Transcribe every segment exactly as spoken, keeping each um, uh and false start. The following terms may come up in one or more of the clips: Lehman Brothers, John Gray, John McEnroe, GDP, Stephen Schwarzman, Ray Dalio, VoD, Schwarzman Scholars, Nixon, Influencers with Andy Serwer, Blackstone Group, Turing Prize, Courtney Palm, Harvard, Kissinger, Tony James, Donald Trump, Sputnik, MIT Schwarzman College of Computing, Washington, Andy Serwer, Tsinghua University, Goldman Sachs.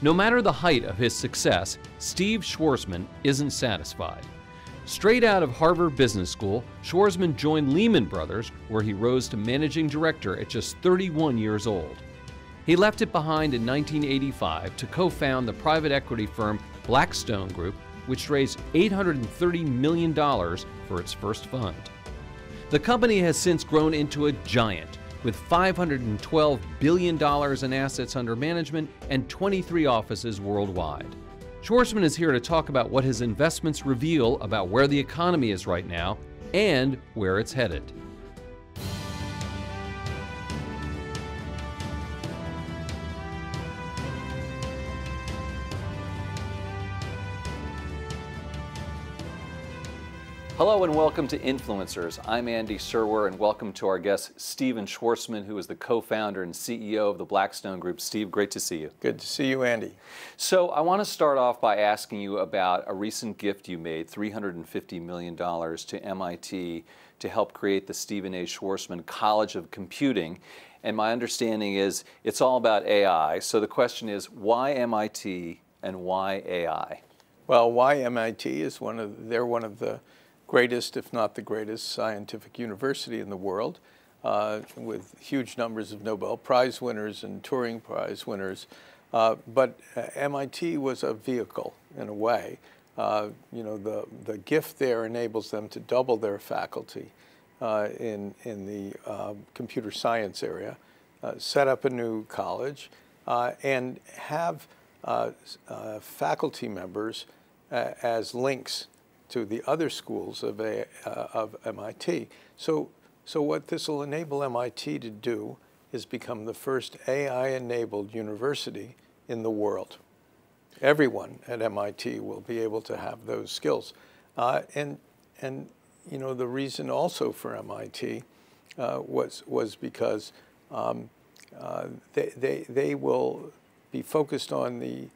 No matter the height of his success, Steve Schwarzman isn't satisfied. Straight out of Harvard Business School, Schwarzman joined Lehman Brothers, where he rose to managing director at just thirty-one years old. He left it behind in nineteen eighty-five to co-found the private equity firm Blackstone Group, which raised eight hundred thirty million dollars for its first fund. The company has since grown into a giant, with five hundred twelve billion dollars in assets under management and twenty-three offices worldwide. Schwarzman is here to talk about what his investments reveal about where the economy is right now and where it's headed. Hello and welcome to Influencers. I'm Andy Serwer and welcome to our guest, Stephen Schwarzman, who is the co-founder and C E O of the Blackstone Group. Steve, great to see you. Good to see you, Andy. So I want to start off by asking you about a recent gift you made, three hundred fifty million dollars to M I T to help create the Stephen A. Schwarzman College of Computing. And my understanding is it's all about A I. So the question is, why M I T and why A I? Well, why M I T is one of, they're one of the greatest, if not the greatest, scientific university in the world, uh, with huge numbers of Nobel Prize winners and Turing Prize winners. Uh, but uh, M I T was a vehicle, in a way. Uh, you know, the, the gift there enables them to double their faculty uh, in, in the uh, computer science area, uh, set up a new college, uh, and have uh, uh, faculty members uh, as links to the other schools of, a, uh, of M I T. So, so what this will enable M I T to do is become the first A I-enabled university in the world. Everyone at M I T will be able to have those skills. Uh, and, and you know, the reason also for M I T uh, was, was because um, uh, they, they, they will be focused on the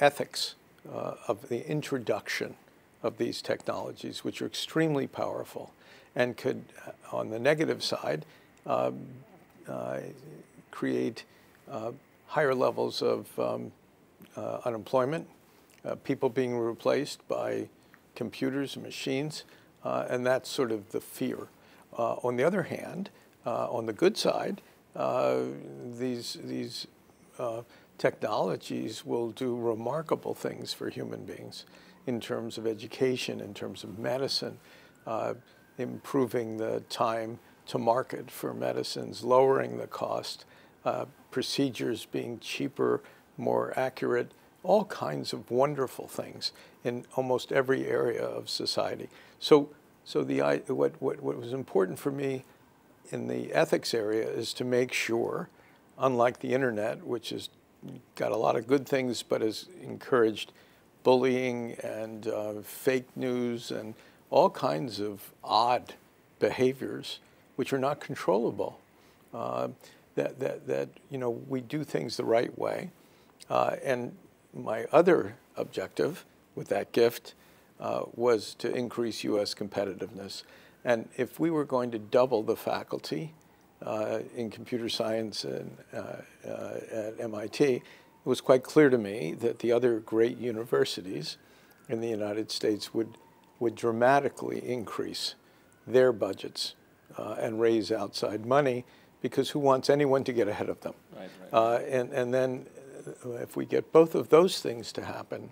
ethics uh, of the introduction of these technologies, which are extremely powerful and could, on the negative side, uh, uh, create uh, higher levels of um, uh, unemployment, uh, people being replaced by computers and machines, uh, and that's sort of the fear. Uh, on the other hand, uh, on the good side, uh, these, these uh, technologies will do remarkable things for human beings, in terms of education, in terms of medicine, uh, improving the time to market for medicines, lowering the cost, uh, procedures being cheaper, more accurate, all kinds of wonderful things in almost every area of society. So, so the, what, what, what was important for me in the ethics area is to make sure, unlike the internet, which has got a lot of good things but has encouraged bullying and uh, fake news and all kinds of odd behaviors, which are not controllable. Uh, that, that, that, you know, we do things the right way. Uh, and my other objective with that gift uh, was to increase U S competitiveness. And if we were going to double the faculty uh, in computer science and, uh, uh, at M I T, it was quite clear to me that the other great universities in the United States would, would dramatically increase their budgets uh, and raise outside money, because who wants anyone to get ahead of them? Right, right. Uh, and, and then if we get both of those things to happen,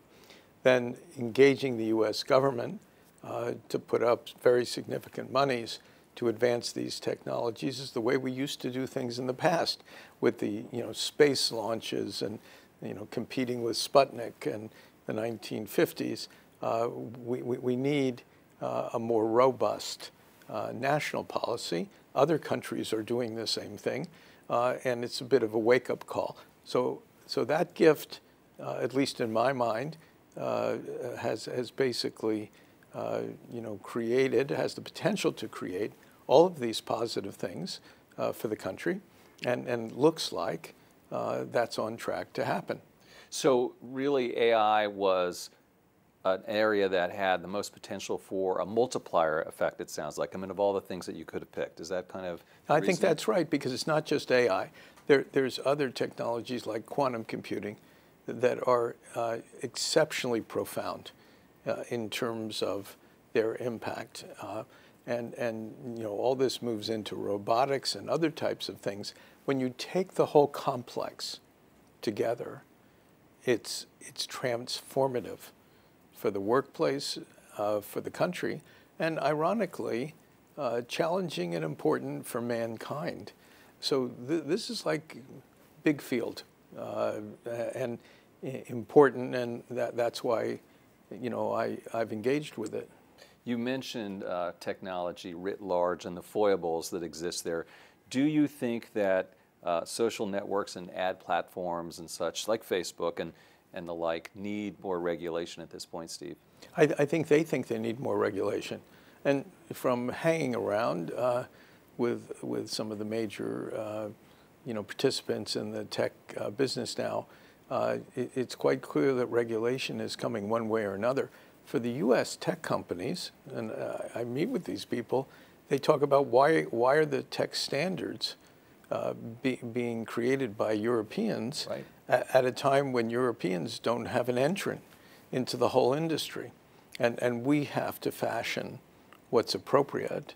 then engaging the U S government uh, to put up very significant monies to advance these technologies is the way we used to do things in the past, with the you know space launches and you know competing with Sputnik and the nineteen fifties. Uh, we, we, we need uh, a more robust uh, national policy. Other countries are doing the same thing, uh, and it's a bit of a wake-up call. So, so that gift, uh, at least in my mind, uh, has has basically uh, you know created has the potential to create all of these positive things uh, for the country, and, and looks like uh, that's on track to happen. So really A I was an area that had the most potential for a multiplier effect, it sounds like. I mean, of all the things that you could have picked, is that kind of I reason? think that's right, because it's not just A I. There, there's other technologies like quantum computing that are uh, exceptionally profound uh, in terms of their impact. Uh, and, and, you know, all this moves into robotics and other types of things. When you take the whole complex together, it's, it's transformative for the workplace, uh, for the country, and ironically, uh, challenging and important for mankind. So th this is like big field uh, and important, and that, that's why, you know, I, I've engaged with it. You mentioned uh, technology writ large and the foibles that exist there. Do you think that uh, social networks and ad platforms and such, like Facebook and, and the like, need more regulation at this point, Steve? I, I think they think they need more regulation. And from hanging around uh, with, with some of the major uh, you know, participants in the tech uh, business now, uh, it, it's quite clear that regulation is coming one way or another. For the U S tech companies, and uh, I meet with these people, they talk about why, why are the tech standards uh, be, being created by Europeans right. at, at a time when Europeans don't have an entrant into the whole industry. And, and we have to fashion what's appropriate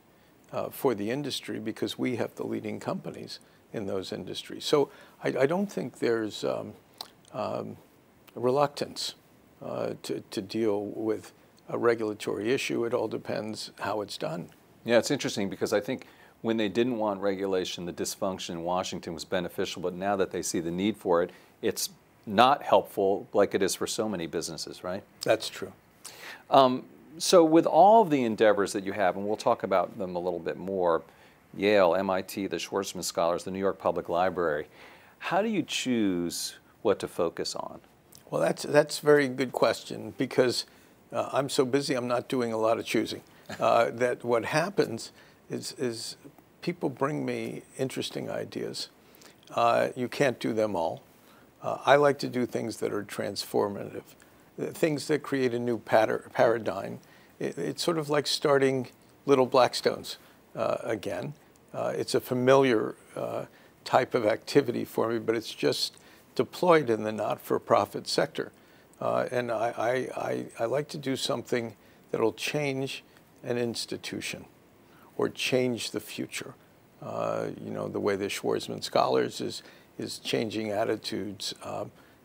uh, for the industry because we have the leading companies in those industries. So I, I don't think there's um, um, reluctance uh, to, to deal with a regulatory issue. It all depends how it's done. Yeah, it's interesting because I think when they didn't want regulation, the dysfunction in Washington was beneficial, but now that they see the need for it, it's not helpful like it is for so many businesses, right? That's true. Um, so with all of the endeavors that you have, and we'll talk about them a little bit more, Yale, M I T, the Schwarzman Scholars, the New York Public Library, how do you choose what to focus on? Well, that's, that's a very good question because uh, I'm so busy, I'm not doing a lot of choosing. Uh, that what happens is, is people bring me interesting ideas. Uh, you can't do them all. Uh, I like to do things that are transformative, things that create a new patter, paradigm. It, it's sort of like starting little Blackstones uh, again. Uh, it's a familiar uh, type of activity for me, but it's just deployed in the not-for-profit sector. Uh, and I, I, I, I like to do something that'll change an institution or change the future. Uh, you know, the way the Schwarzman Scholars is, is changing attitudes uh,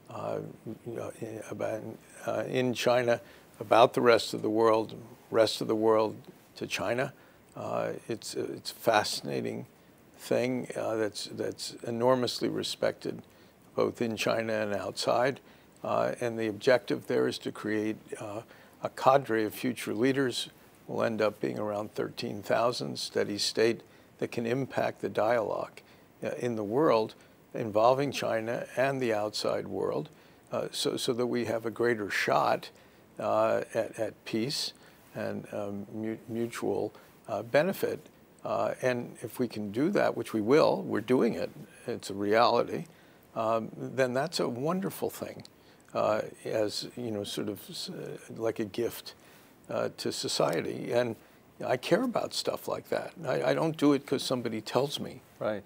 uh, you know, in, about, uh, in China, about the rest of the world, rest of the world to China. Uh, it's, it's a fascinating thing uh, that's, that's enormously respected both in China and outside. Uh, and the objective there is to create uh, a cadre of future leaders will end up being around thirteen thousand, steady state, that can impact the dialogue in the world involving China and the outside world uh, so, so that we have a greater shot uh, at, at peace and um, mu mutual uh, benefit. Uh, and if we can do that, which we will, we're doing it, it's a reality, um, then that's a wonderful thing uh, as, you know, sort of like a gift Uh, to society, and I care about stuff like that. I, I don't do it because somebody tells me. Right.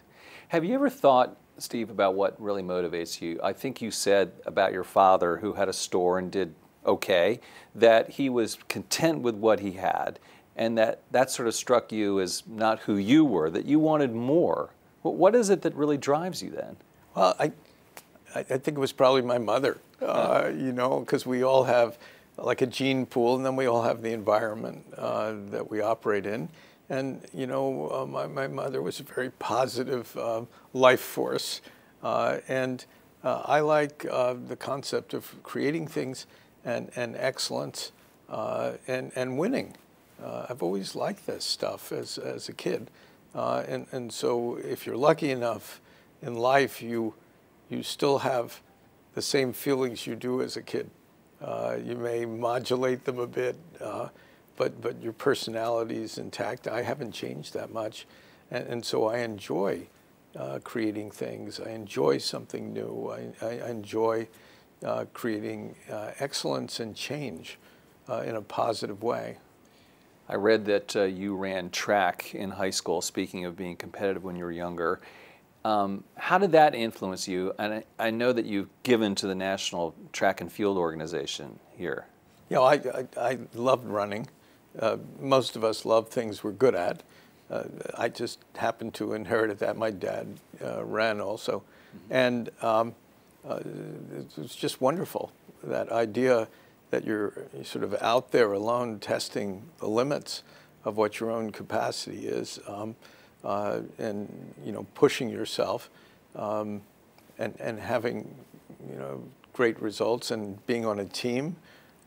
Have you ever thought, Steve, about what really motivates you? I think you said about your father, who had a store and did okay, that he was content with what he had, and that that sort of struck you as not who you were, that you wanted more. Well, what is it that really drives you then? Well, I, I think it was probably my mother, uh, you know, because we all have like a gene pool, and then we all have the environment uh, that we operate in. And, you know, uh, my, my mother was a very positive uh, life force. Uh, and uh, I like uh, the concept of creating things and, and excellence uh, and, and winning. Uh, I've always liked this stuff as, as a kid. Uh, and, and so if you're lucky enough in life, you, you still have the same feelings you do as a kid. Uh, you may modulate them a bit, uh, but, but your personality is intact. I haven't changed that much. And, and so I enjoy uh, creating things. I enjoy something new. I, I enjoy uh, creating uh, excellence and change uh, in a positive way. I read that uh, you ran track in high school, speaking of being competitive when you were younger. Um, how did that influence you? And I, I know that you've given to the National Track and Field Organization here. You know, I, I, I loved running. Uh, most of us love things we're good at. Uh, I just happened to inherit that. My dad uh, ran also. And um, uh, it was just wonderful, that idea that you're sort of out there alone testing the limits of what your own capacity is, um, uh, and, you know, pushing yourself, um, and, and having, you know, great results, and being on a team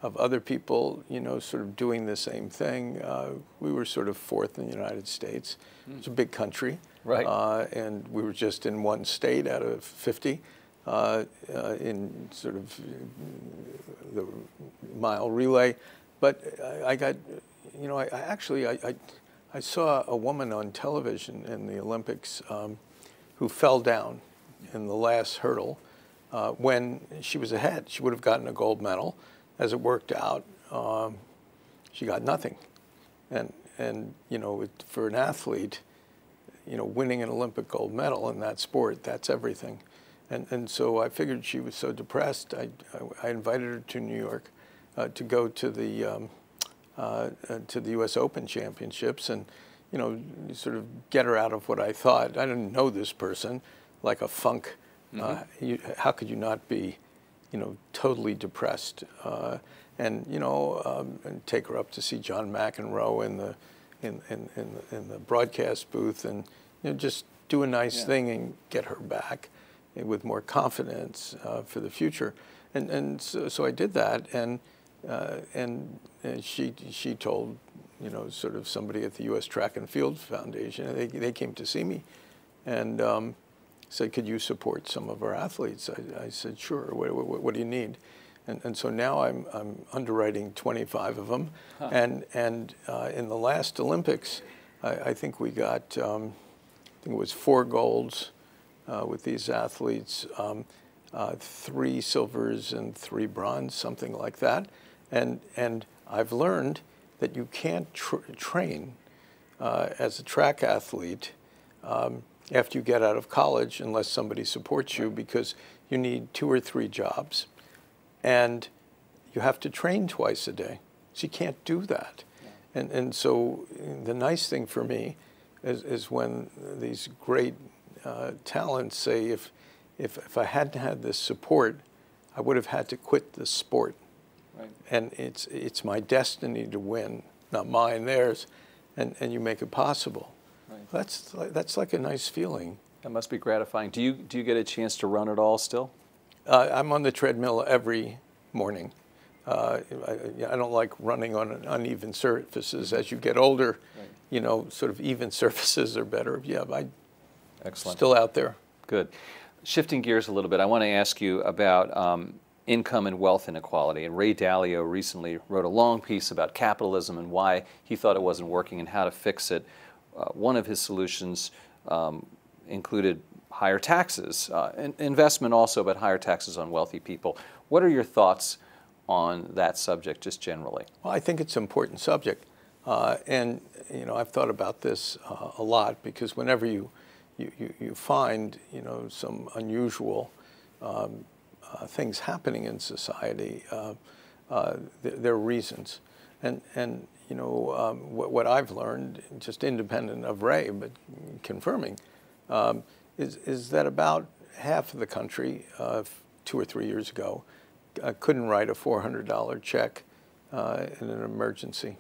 of other people, you know, sort of doing the same thing. Uh, we were sort of fourth in the United States. Mm. It's a big country. Right. Uh, and we were just in one state out of fifty, uh, uh, in sort of the mile relay. But I, I got, you know, I, I actually, I, I, I saw a woman on television in the Olympics um, who fell down in the last hurdle uh, when she was ahead. She would have gotten a gold medal. As it worked out, um, she got nothing. And, and you know, it, for an athlete, you know, winning an Olympic gold medal in that sport, that's everything. And, and so I figured she was so depressed, I, I, I invited her to New York uh, to go to the, um, uh, to the U S Open Championships and, you know, sort of get her out of what I thought. I didn't know this person, like a funk. Mm-hmm. uh, you, how could you not be, you know, totally depressed, uh, and you know, um, and take her up to see John McEnroe in the in in in the, in the broadcast booth, and you know, just do a nice yeah. thing and get her back with more confidence uh, for the future. And and so, so I did that, and uh, and and she she told, you know, sort of somebody at the U S Track and Field Foundation. They they came to see me, and. Um, said, could you support some of our athletes? I, I said, sure, what, what, what do you need? And, and so now I'm, I'm underwriting twenty-five of them. Huh. And, and uh, in the last Olympics, I, I think we got, um, I think it was four golds uh, with these athletes, um, uh, three silvers and three bronze, something like that. And, and I've learned that you can't tr train uh, as a track athlete um, after you get out of college, unless somebody supports you, because you need two or three jobs, and you have to train twice a day. So you can't do that. Yeah. And, and so the nice thing for me is, is when these great uh, talents say, if, if, if I hadn't had this support, I would have had to quit this sport. Right. And it's, it's my destiny to win, not mine, theirs, and, and you make it possible. Right. That's that's like a nice feeling. That must be gratifying. Do you do you get a chance to run at all still? Uh, I'm on the treadmill every morning. Uh, I, I don't like running on uneven surfaces. As you get older, right. you know, sort of even surfaces are better. Yeah, I. Excellent. Still out there. Good. Shifting gears a little bit, I want to ask you about um, income and wealth inequality. And Ray Dalio recently wrote a long piece about capitalism and why he thought it wasn't working and how to fix it. Uh, one of his solutions um, included higher taxes, uh, in investment also, but higher taxes on wealthy people. What are your thoughts on that subject, just generally? Well, I think it's an important subject, uh, and you know, I've thought about this uh, a lot, because whenever you you, you, you find, you know, some unusual um, uh, things happening in society, uh, uh, there, there are reasons, and and. You know, um, what, what I've learned, just independent of Ray, but confirming, um, is, is that about half of the country uh, two or three years ago uh, couldn't write a four hundred dollar check uh, in an emergency.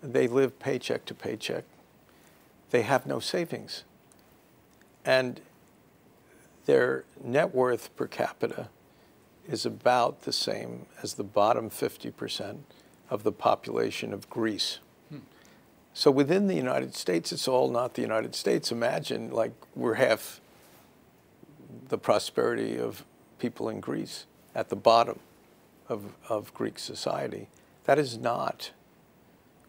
They live paycheck to paycheck. They have no savings. And their net worth per capita is about the same as the bottom fifty percent. Of the population of Greece. Hmm. So within the United States, it's all not the United States. Imagine, like, we're half the prosperity of people in Greece, at the bottom of, of Greek society. That is not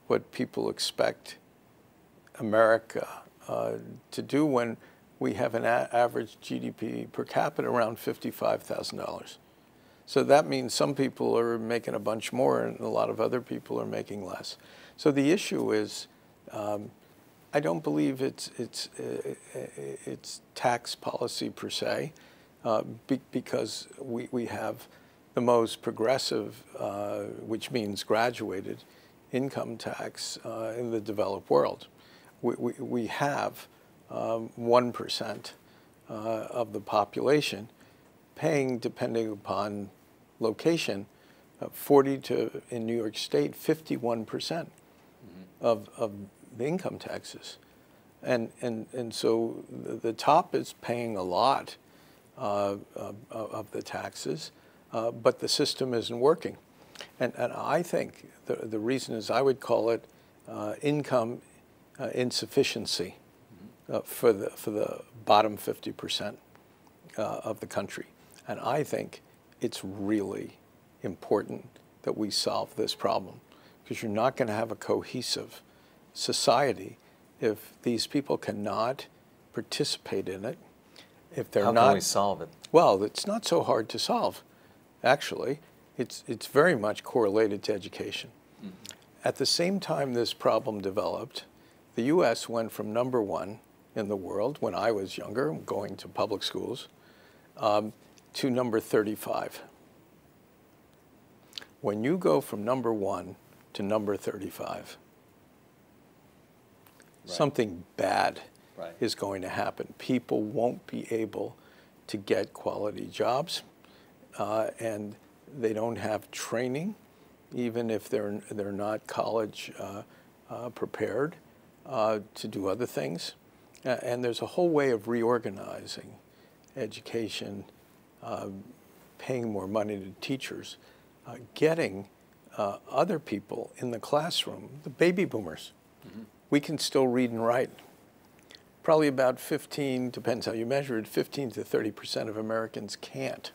what people expect America uh, to do when we have an a average G D P per capita around fifty-five thousand dollars. So that means some people are making a bunch more and a lot of other people are making less. So the issue is, um, I don't believe it's it's uh, it's tax policy per se, uh, be, because we we have the most progressive, uh, which means graduated, income tax uh, in the developed world. We we, we have one um, percent uh, of the population paying, depending upon location, uh, forty to in New York State, fifty-one percent of of the income taxes, and and and so the, the top is paying a lot uh, of, of the taxes, uh, but the system isn't working, and and I think the the reason is I would call it uh, income uh, insufficiency uh, for the for the bottom fifty percent uh, of the country, and I think it's really important that we solve this problem, because you're not going to have a cohesive society if these people cannot participate in it, if they're not... How can we solve it? Well, it's not so hard to solve, actually. It's, it's very much correlated to education. Mm-hmm. At the same time this problem developed, the U S went from number one in the world, when I was younger, going to public schools, um, to number thirty-five. When you go from number one to number thirty-five, right, something bad, right, is going to happen. People won't be able to get quality jobs, uh, and they don't have training, even if they're they're not college uh, uh, prepared uh, to do other things. Uh, and there's a whole way of reorganizing education, uh, paying more money to teachers, uh, getting uh, other people in the classroom, the baby boomers. Mm-hmm. We can still read and write. Probably about fifteen, depends how you measure it, fifteen to thirty percent of Americans can't.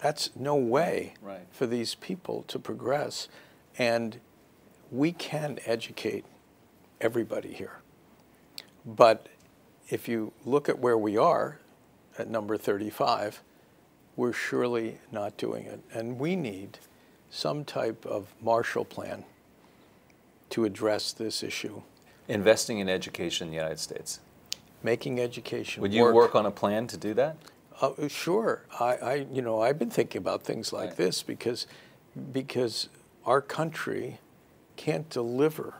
That's no way, right, for these people to progress. And we can educate everybody here. But if you look at where we are, at number thirty-five, we're surely not doing it. And we need some type of Marshall Plan to address this issue. Investing in education in the United States. Making education work. Would you work. work on a plan to do that? Uh, sure. I, I, you know, I've been thinking about things like, right, this because, because our country can't deliver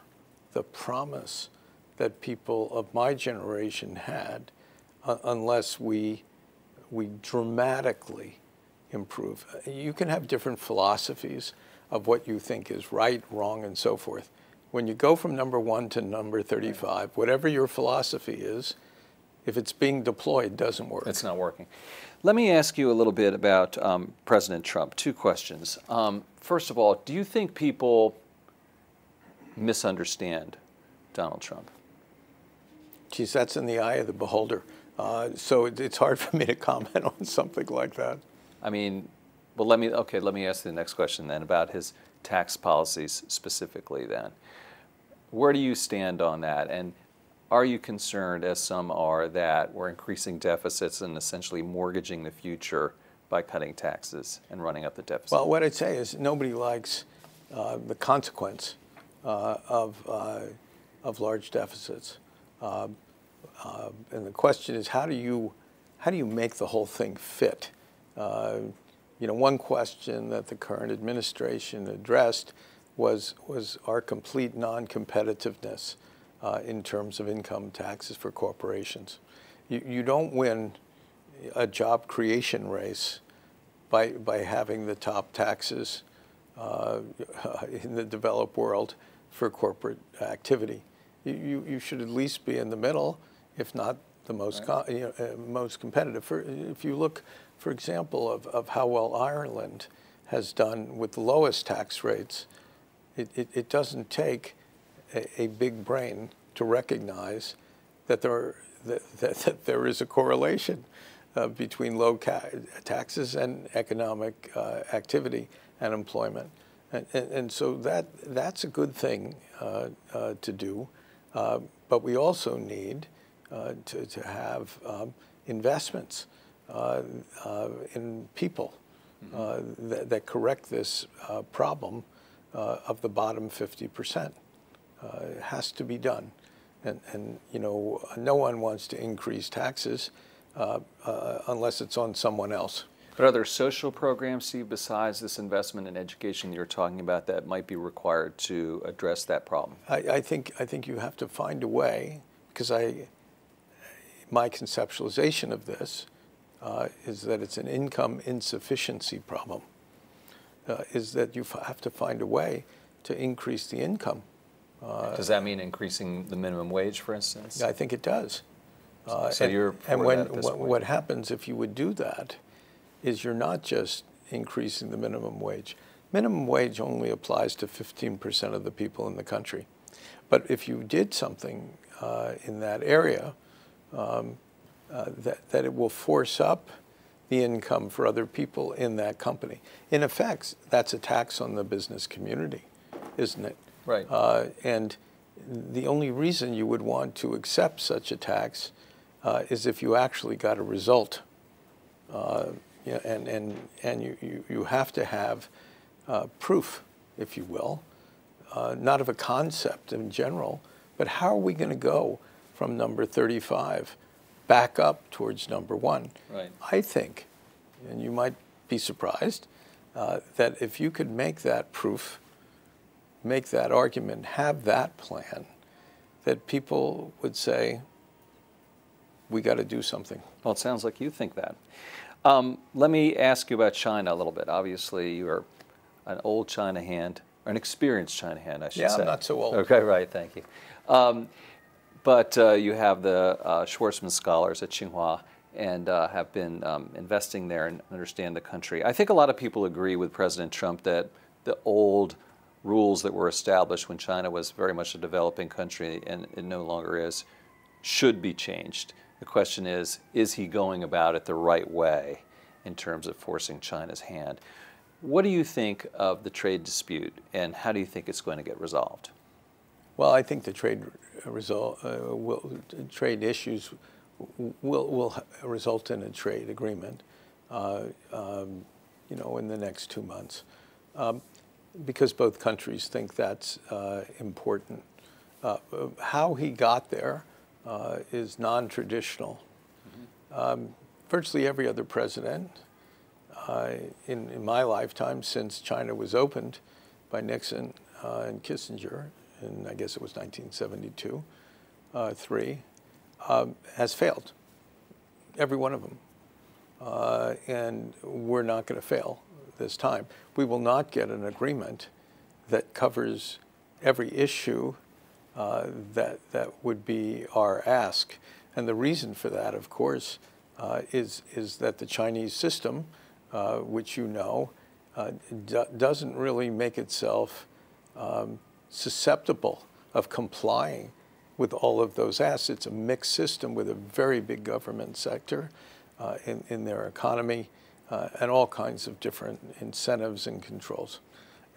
the promise that people of my generation had uh, unless we, we dramatically improve. You can have different philosophies of what you think is right, wrong, and so forth. When you go from number one to number thirty-five, whatever your philosophy is, if it's being deployed, doesn't work. It's not working. Let me ask you a little bit about um, President Trump. Two questions. Um, first of all, do you think people misunderstand Donald Trump? Geez, that's in the eye of the beholder. Uh, so it, it's hard for me to comment on something like that. I mean, well, let me, okay, let me ask you the next question then about his tax policies specifically then. Where do you stand on that? And are you concerned, as some are, that we're increasing deficits and essentially mortgaging the future by cutting taxes and running up the deficit? Well, what I'd say is nobody likes uh, the consequence uh, of, uh, of large deficits. Uh, uh, and the question is, how do you, how do you make the whole thing fit? Uh, You know, one question that the current administration addressed was, was our complete non-competitiveness uh, in terms of income taxes for corporations. You, you don't win a job creation race by, by having the top taxes uh, in the developed world for corporate activity. You, you, you should at least be in the middle, if not the most, right, com, you know, most competitive. For, if you look, for example, of, of how well Ireland has done with the lowest tax rates, it, it, it doesn't take a, a big brain to recognize that there, are, that, that, that there is a correlation uh, between low ca taxes and economic uh, activity and employment. And, and, and so that, that's a good thing uh, uh, to do, uh, but we also need uh, to, to have um, investments Uh, uh, in people uh, that, that correct this uh, problem uh, of the bottom fifty percent. Uh, it has to be done. And, and you know, no one wants to increase taxes uh, uh, unless it's on someone else. But are there social programs, Steve, besides this investment in education that you're talking about that might be required to address that problem? I, I think I think you have to find a way, because I, my conceptualization of this uh, is that it's an income insufficiency problem, uh, is that you have to find a way to increase the income. Uh, does that mean increasing the minimum wage, for instance? I think it does. Uh, so and, you're for and when, that at this what, point. What happens if you would do that is you're not just increasing the minimum wage. Minimum wage only applies to fifteen percent of the people in the country. But if you did something uh, in that area, um, uh, that, that it will force up the income for other people in that company. In effect, that's a tax on the business community, isn't it? Right. Uh, and the only reason you would want to accept such a tax uh, is if you actually got a result. Uh, you know, and and, and you, you, you have to have uh, proof, if you will, uh, not of a concept in general, but how are we going to go from number thirty-five back up towards number one? Right. I think, and you might be surprised, uh, that if you could make that proof, make that argument, have that plan, that people would say, we got to do something. Well, it sounds like you think that. Um, let me ask you about China a little bit. Obviously, you're an old China hand, or an experienced China hand, I should yeah, say. Yeah, I'm not so old. Okay, right, thank you. Um, but uh, you have the uh, Schwarzman Scholars at Tsinghua, and uh, have been um, investing there and understand the country. I think a lot of people agree with President Trump that the old rules that were established when China was very much a developing country, and it no longer is, should be changed. The question is, is he going about it the right way in terms of forcing China's hand? What do you think of the trade dispute, and how do you think it's going to get resolved? Well, I think the trade, resol uh, will, trade issues will, will result in a trade agreement uh, um, you know, in the next two months. Um, because both countries think that's uh, important. Uh, how he got there uh, is non-traditional. Mm-hmm. um, virtually every other president uh, in, in my lifetime since China was opened by Nixon uh, and Kissinger, and I guess it was nineteen seventy-two, uh, three, um, has failed, every one of them. Uh, and we're not going to fail this time. We will not get an agreement that covers every issue uh, that, that would be our ask. And the reason for that, of course, uh, is, is that the Chinese system, uh, which you know, uh, do, doesn't really make itself um, susceptible of complying with all of those asks. It's a mixed system with a very big government sector uh, in, in their economy. Uh, and all kinds of different incentives and controls.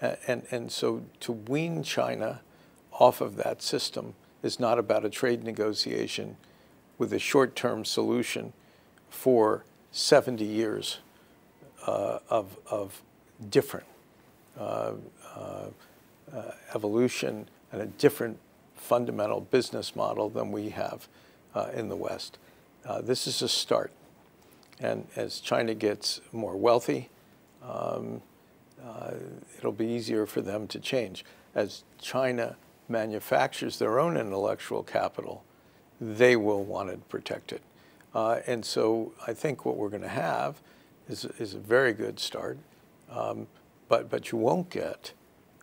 And, and, and so to wean China off of that system is not about a trade negotiation with a short-term solution for seventy years uh, of, of different uh, uh, uh, evolution and a different fundamental business model than we have uh, in the West. Uh, this is a start. And as China gets more wealthy, um, uh, it'll be easier for them to change. As China manufactures their own intellectual capital, they will want it protected. Uh, and so I think what we're going to have is, is a very good start, um, but, but you won't get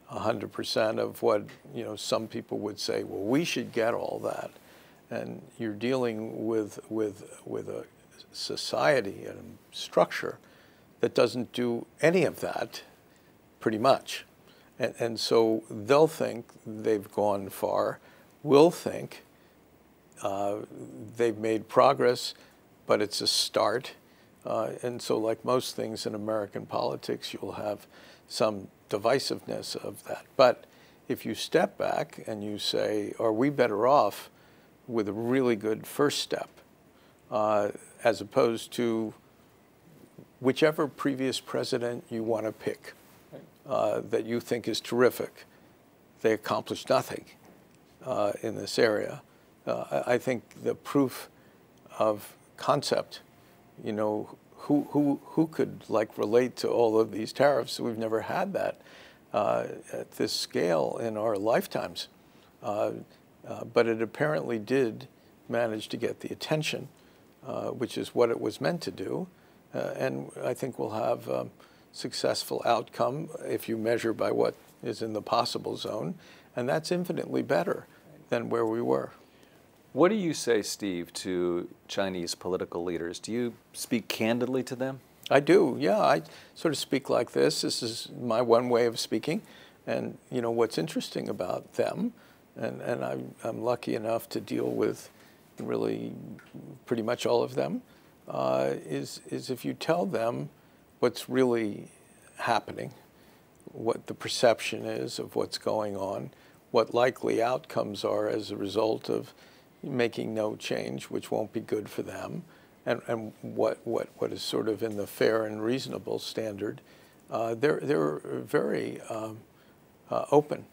one hundred percent of what, you know, some people would say, well, we should get all that. And you're dealing with, with, with a society and structure that doesn't do any of that, pretty much. And, and so they'll think they've gone far, will think uh, they've made progress, but it's a start. Uh, and so like most things in American politics, you'll have some divisiveness of that. But if you step back and you say, are we better off with a really good first step? Uh, as opposed to whichever previous president you want to pick uh, that you think is terrific. They accomplished nothing uh, in this area. uh, I think the proof of concept, you know, who, who, who could like relate to all of these tariffs? We've never had that uh, at this scale in our lifetimes. Uh, uh, but it apparently did manage to get the attention, uh, which is what it was meant to do. Uh, and I think we'll have a um, successful outcome if you measure by what is in the possible zone. And that's infinitely better than where we were. What do you say, Steve, to Chinese political leaders? Do you speak candidly to them? I do, yeah. I sort of speak like this. This is my one way of speaking. And, you know, what's interesting about them, and, and I'm, I'm lucky enough to deal with really pretty much all of them, uh, is, is if you tell them what's really happening, what the perception is of what's going on, what likely outcomes are as a result of making no change, which won't be good for them, and, and what, what, what is sort of in the fair and reasonable standard, uh, they're, they're very um, uh, open.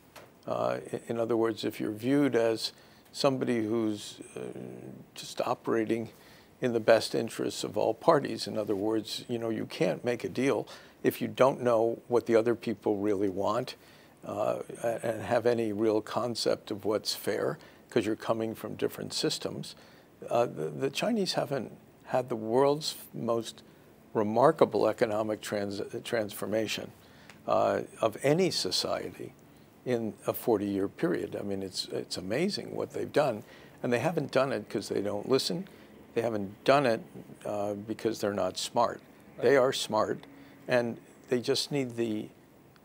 Uh, in other words, if you're viewed as somebody who's uh, just operating in the best interests of all parties, in other words, you know, you can't make a deal if you don't know what the other people really want uh, and have any real concept of what's fair, because you're coming from different systems. Uh, the, the Chinese haven't had the world's most remarkable economic trans transformation uh, of any society in a forty-year period. I mean, it's, it's amazing what they've done. And they haven't done it because they don't listen. They haven't done it uh, because they're not smart. Right. They are smart, and they just need the,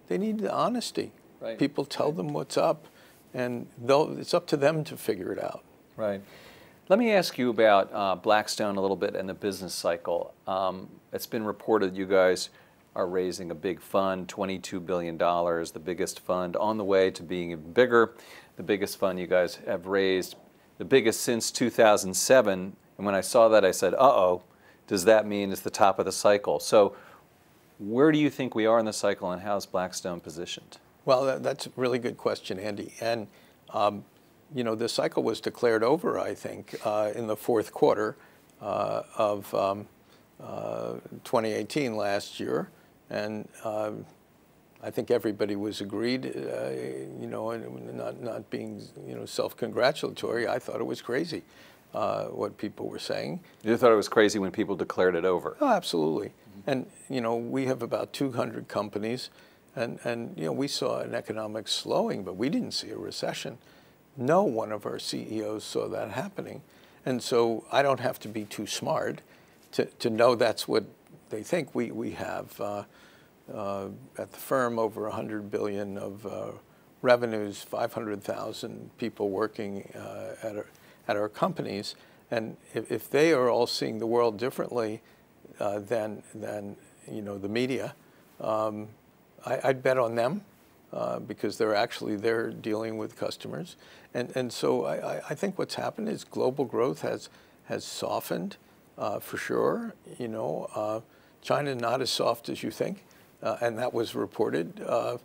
they need the honesty. Right. People tell right. them what's up. And it's up to them to figure it out. Right. Let me ask you about uh, Blackstone a little bit and the business cycle. Um, it's been reported you guys are raising a big fund, twenty-two billion dollars, the biggest fund, on the way to being even bigger, the biggest fund you guys have raised, the biggest since two thousand seven. And when I saw that, I said, uh-oh, does that mean it's the top of the cycle? So where do you think we are in the cycle, and how is Blackstone positioned? Well, that's a really good question, Andy. And, um, you know, the cycle was declared over, I think, uh, in the fourth quarter uh, of um, uh, twenty eighteen last year. And um, I think everybody was agreed, uh, you know, and not, not being, you know, self-congratulatory. I thought it was crazy uh, what people were saying. You thought it was crazy when people declared it over? Oh, absolutely. Mm-hmm. And, you know, we have about two hundred companies. And, and, you know, we saw an economic slowing, but we didn't see a recession. No one of our C E Os saw that happening. And so I don't have to be too smart to, to know that's what they think. We, we have, uh, uh, at the firm, over one hundred billion dollars of uh, revenues, five hundred thousand people working uh, at, our, at our companies. And if, if they are all seeing the world differently uh, than, than, you know, the media, um, I, I'd bet on them uh, because they're actually they're dealing with customers. And, and so I, I think what's happened is global growth has, has softened uh, for sure. You know, uh, China not as soft as you think, uh, and that was reported. Uh,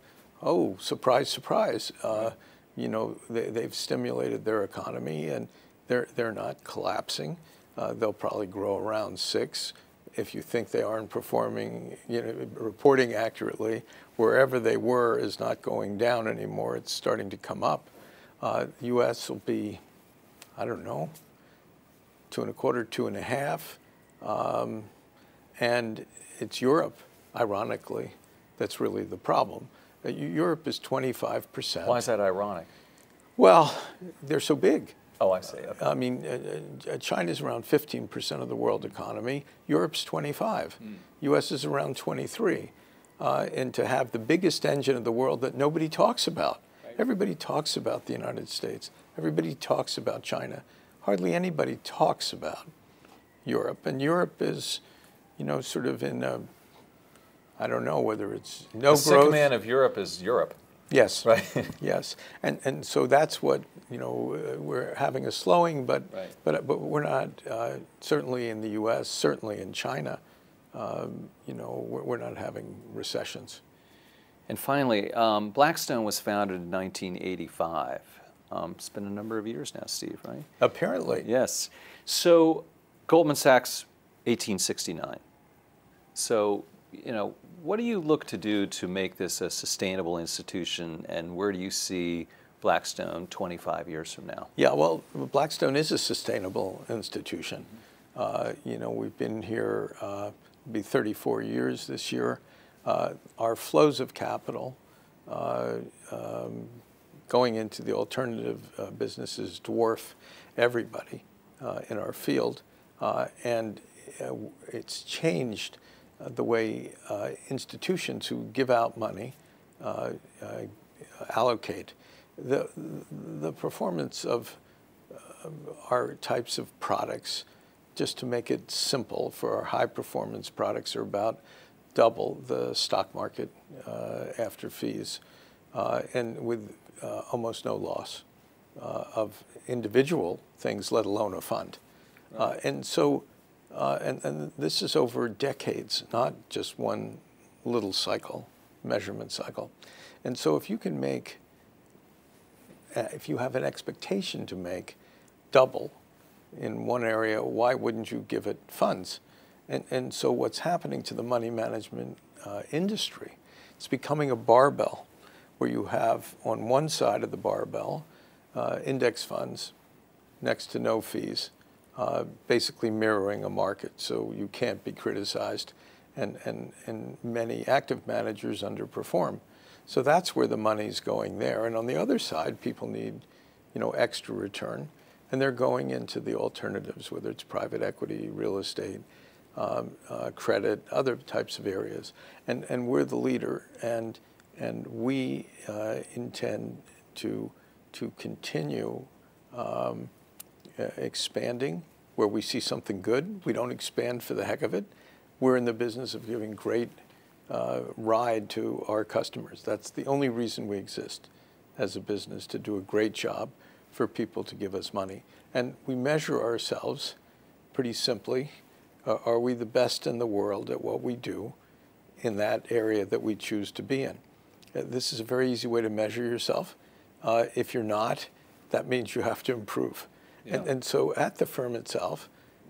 oh, surprise, surprise. Uh, you know, they, they've stimulated their economy, and they're, they're not collapsing. Uh, they'll probably grow around six. If you think they aren't performing, you know, reporting accurately, wherever they were is not going down anymore. It's starting to come up. Uh, U S will be, I don't know, two and a quarter, two and a half. Um, and it's Europe, ironically, that's really the problem. Uh, Europe is twenty-five percent. Why is that ironic? Well, they're so big. Oh, I see. Okay. I mean, uh, China's around fifteen percent of the world economy. Europe's twenty-five. Mm. U S is around twenty-three. Uh, and to have the biggest engine of the world that nobody talks about. Right. Everybody talks about the United States. Everybody talks about China. Hardly anybody talks about Europe. And Europe is, you know, sort of in a, I don't know whether it's no growth. The sick man of Europe is Europe. Yes, right. Yes, and and so that's what, you know, we're having a slowing, but right. but but we're not uh, certainly in the U S, certainly in China, um, you know, we're, we're not having recessions. And finally, um, Blackstone was founded in nineteen eighty-five. Um, it's been a number of years now, Steve, right? Apparently. Yes. So Goldman Sachs, eighteen sixty-nine. So, you know, what do you look to do to make this a sustainable institution, and where do you see Blackstone twenty-five years from now? Yeah, well, Blackstone is a sustainable institution. Uh, you know, we've been here, uh, be thirty-four years this year. Uh, our flows of capital uh, um, going into the alternative uh, businesses dwarf everybody uh, in our field. Uh, and uh, it's changed uh, the way uh, institutions who give out money uh, uh, allocate. The, the performance of uh, our types of products, just to make it simple, for our high performance products are about double the stock market uh, after fees, uh, and with uh, almost no loss uh, of individual things, let alone a fund. Uh, and so, uh, and, and this is over decades, not just one little cycle, measurement cycle. And so if you can make, if you have an expectation to make double in one area, why wouldn't you give it funds? And, and so what's happening to the money management uh, industry, it's becoming a barbell where you have on one side of the barbell uh, index funds, next to no fees, uh, basically mirroring a market, so you can't be criticized, and, and, and many active managers underperform. So that's where the money's going there. And on the other side, people need, you know, extra return, and they're going into the alternatives, whether it's private equity, real estate, um, uh, credit, other types of areas. And, and we're the leader, and, and we uh, intend to, to continue um, uh, expanding where we see something good. We don't expand for the heck of it. We're in the business of giving great uh, ride to our customers. That's the only reason we exist as a business, to do a great job for people to give us money. And we measure ourselves pretty simply. Uh, are we the best in the world at what we do in that area that we choose to be in? Uh, this is a very easy way to measure yourself. Uh, if you're not, that means you have to improve. Yeah. And, and so at the firm itself,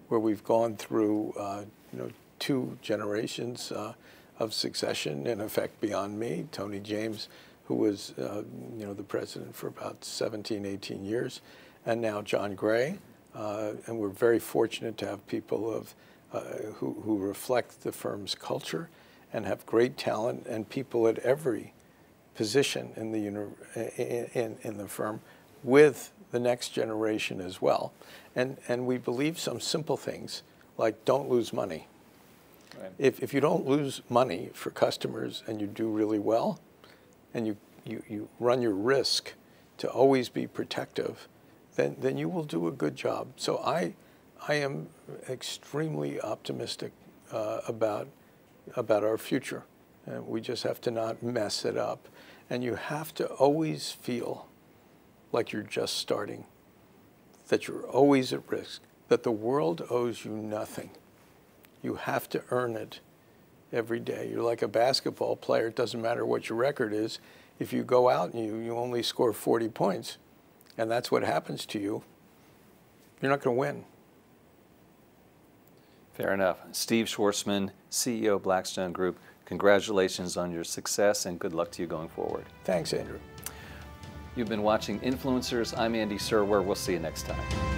where we've gone through uh, you know, two generations uh, of succession, in effect beyond me, Tony James, who was uh, you know, the president for about seventeen, eighteen years, and now John Gray. Uh, and we're very fortunate to have people of, uh, who, who reflect the firm's culture and have great talent, and people at every position in the, in, in the firm, with the next generation as well. And, and we believe some simple things, like don't lose money. Right. If, if you don't lose money for customers and you do really well, and you, you, you run your risk to always be protective, then, then you will do a good job. So I, I am extremely optimistic uh, about, about our future. And we just have to not mess it up. And you have to always feel like you're just starting, that you're always at risk, that the world owes you nothing. You have to earn it every day. You're like a basketball player. It doesn't matter what your record is. If you go out and you, you only score forty points, and that's what happens to you, you're not going to win. Fair enough. Steve Schwarzman, C E O of Blackstone Group, congratulations on your success, and good luck to you going forward. Thanks, Andrew. You've been watching Influencers. I'm Andy Serwer. We'll see you next time.